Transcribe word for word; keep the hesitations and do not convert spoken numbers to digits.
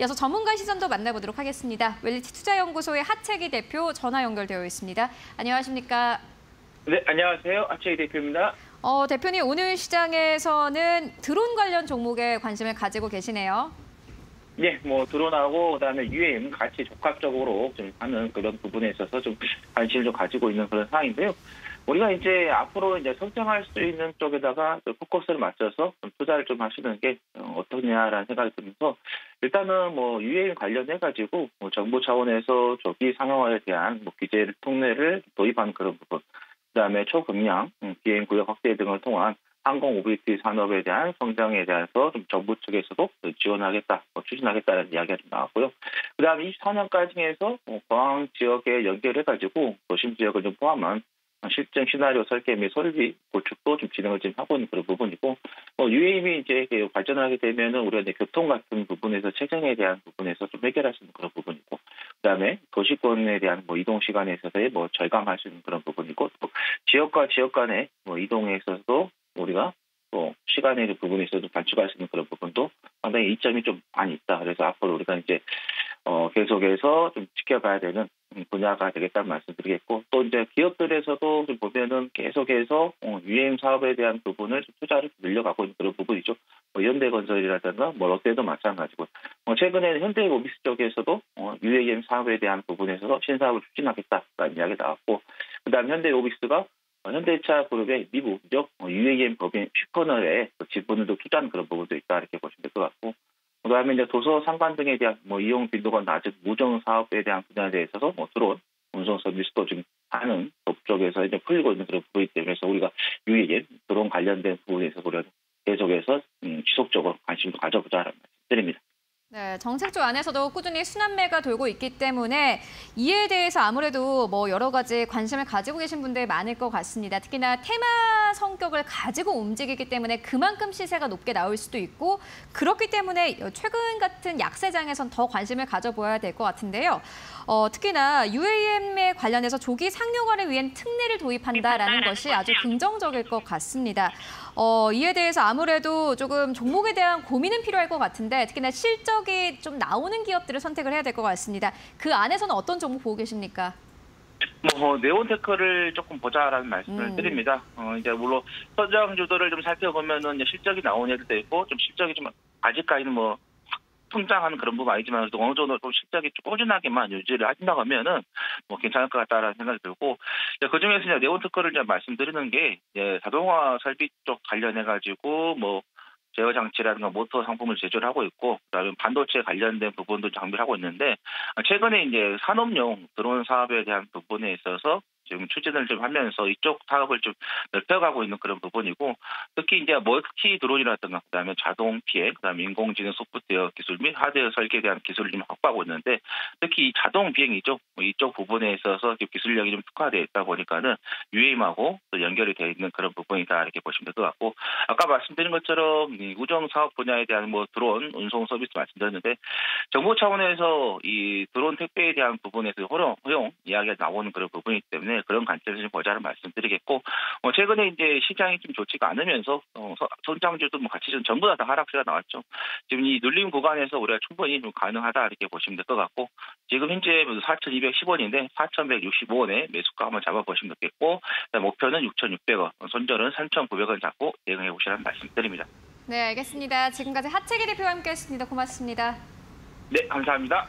이어서 전문가 시선도 만나보도록 하겠습니다. 웰리티 투자연구소의 하채기 대표 전화 연결되어 있습니다. 안녕하십니까? 네, 안녕하세요. 하채기 대표입니다. 어, 대표님, 오늘 시장에서는 드론 관련 종목에 관심을 가지고 계시네요. 네, 뭐 드론하고 그다음에 유에이엠 같이 적합적으로 좀 하는 그런 부분에 있어서 좀 관심을 좀 가지고 있는 그런 상황인데요. 우리가 이제 앞으로 이제 성장할 수 있는 쪽에다가 포커스를 맞춰서 좀 투자를 좀 하시는 게 어떠냐라는 생각이 들면서, 일단은 뭐 유에이엠 관련해가지고 뭐 정부 차원에서 조기 상용화에 대한 뭐 규제 통례를 도입한 그런 부분, 그다음에 초금량 비행 구역 확대 등을 통한 항공 모빌리티 산업에 대한 성장에 대해서 좀 정부 측에서도 지원하겠다, 추진하겠다는 이야기가 좀 나왔고요. 그다음에 이십사 년까지 해서 공항 지역에 연결해가지고 도심 지역을 좀 포함한 실증 시나리오 설계 및 설비 구축도 좀 진행을 지금 하고 있는 그런 부분이고, 뭐 유에이엠이 이제 발전을 하게 되면은 우리가 이제 교통 같은 부분에서 체증에 대한 부분에서 좀 해결할 수 있는 그런 부분이고, 그다음에 도시권에 대한 뭐 이동 시간에 있어서의 뭐 절감할 수 있는 그런 부분이고, 또 지역과 지역 간의 뭐 이동에 있어서도 우리가 또 시간의 부분에서도 단축할 수 있는 그런 부분도 상당히 이점이 좀 많이 있다. 그래서 앞으로 우리가 이제 어 계속해서 좀 지켜봐야 되는 분야가 되겠다는 말씀드리겠고, 또 이제 기업들에서도 좀 보면은 계속해서 어, 유에이엠 사업에 대한 부분을 좀 투자를 늘려가고 있는 그런 부분이죠. 뭐 현대건설이라든가 뭐 롯데도 마찬가지고, 어, 최근에는 현대모비스 쪽에서도 어, 유에이엠 사업에 대한 부분에서 신사업을 추진하겠다라는 이야기 나왔고, 그다음 현대모비스가 현대차 그룹의 미국 유에이엠 법인 슈퍼널에 지분을 투자한 그런 부분도 있다, 이렇게 보시면 될 것 같고, 그다음에 이제 도서 상관 등에 대한 뭐 이용 빈도가 낮은 무정 사업에 대한 분야에 대해서도 뭐 드론 운송 서비스도 지금 하는 쪽에서 이제 풀리고 있는 그런 부분이기 때문에, 그래서 우리가 유에이엠 드론 관련된 부분에서 우리가 계속해서 음, 지속적으로 관심도 가져보자라는 말씀드립니다. 네, 정책조 안에서도 꾸준히 순환매가 돌고 있기 때문에 이에 대해서 아무래도 뭐 여러 가지 관심을 가지고 계신 분들 많을 것 같습니다. 특히나 테마 성격을 가지고 움직이기 때문에 그만큼 시세가 높게 나올 수도 있고, 그렇기 때문에 최근 같은 약세장에선 더 관심을 가져봐야 될 것 같은데요. 어, 특히나 유에이엠에 관련해서 조기 상용화를 위한 특례를 도입한다라는 것이 아주 긍정적일 것 같습니다. 어, 이에 대해서 아무래도 조금 종목에 대한 고민은 필요할 것 같은데, 특히나 실적이 좀 나오는 기업들을 선택을 해야 될 것 같습니다. 그 안에서는 어떤 종목 보고 계십니까? 뭐 네온테크를 조금 보자라는 말씀을 음. 드립니다. 어, 이제 물론 선정 주도를 좀 살펴보면은 실적이 나오는 애들도 있고, 좀 실적이 좀 아직까지는 뭐 성장하는 그런 부분 아니지만 어느 정도 좀 실적이 좀 꾸준하게만 유지를 하신다고 하면은 뭐 괜찮을 것 같다라는 생각이 들고, 그 중에서 이제 네온테크를 이제 말씀드리는 게 이제 자동화 설비 쪽 관련해 가지고 뭐 제어 장치라든가 모터 상품을 제조를 하고 있고, 그다음에 반도체 관련된 부분도 장비를 하고 있는데, 최근에 이제 산업용 드론 사업에 대한 부분에 있어서 지금 추진을 좀 하면서 이쪽 사업을 좀 넓혀가고 있는 그런 부분이고, 특히 이제 멀티 드론이라든가 그다음에 자동 비행, 그다음에 인공지능 소프트웨어 기술 및 하드웨어 설계에 대한 기술을 좀 확보하고 있는데, 특히 이 자동 비행이죠. 이쪽 부분에 있어서 기술력이 좀 특화되어 있다 보니까는 유에이엠하고 또 연결이 되어 있는 그런 부분이다, 이렇게 보시면 될 것 같고, 아까 말씀드린 것처럼 우정 사업 분야에 대한 뭐 드론 운송 서비스 말씀드렸는데, 정부 차원에서 이 드론 택배에 대한 부분에서 허용, 허용 이야기가 나오는 그런 부분이기 때문에 그런 관점에서 좀 보자는 말씀드리겠고, 어, 최근에 이제 시장이 좀 좋지가 않으면서 어, 선장주도 뭐 같이 좀 전부 다, 다 하락세가 나왔죠. 지금 이 눌림 구간에서 우리가 충분히 좀 가능하다, 이렇게 보시면 될 것 같고, 지금 현재 사천이백십 원인데 사천백육십오 원에 매수가 한번 잡아보시면 좋겠고, 목표는 육천육백 원, 손절은 삼천구백 원 잡고 대응해 보시라는 말씀드립니다. 네, 알겠습니다. 지금까지 하채기 대표와 함께했습니다. 고맙습니다. 네, 감사합니다.